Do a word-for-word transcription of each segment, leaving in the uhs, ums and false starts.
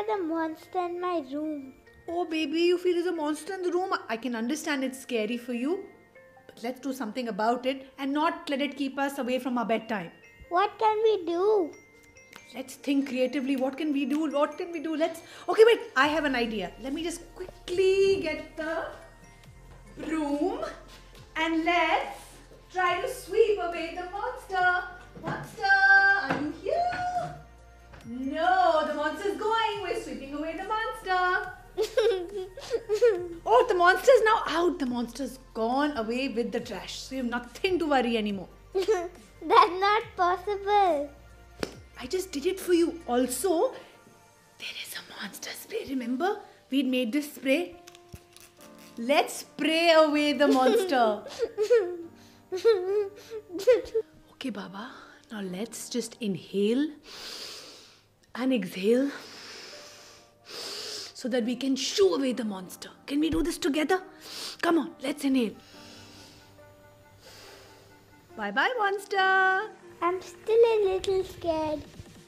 are the monster in my room. Oh baby, you feel there's a monster in the room? I can understand it's scary for you. But let's do something about it and not let it keep us away from our bedtime. What can we do? Let's think creatively. What can we do? What can we do? Let's... Okay, wait. I have an idea. Let me just quickly get the broom and let's try to sweep away the monster. Monster, are you here? No, the monster's going. We're sweeping away the monster. Oh, the monster's now out. The monster's gone away with the trash. So you have nothing to worry anymore. That's not possible. I just did it for you. Also, there is a monster spray. Remember, we made this spray. Let's spray away the monster. Okay, Baba. Now let's just inhale and exhale so that we can shoo away the monster. Can we do this together? Come on, let's inhale. Bye-bye, monster. I'm still a little scared.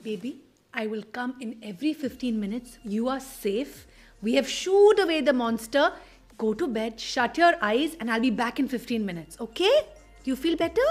Baby, I will come in every fifteen minutes. You are safe. We have shooed away the monster. Go to bed, shut your eyes, and I'll be back in fifteen minutes. Okay? Do you feel better?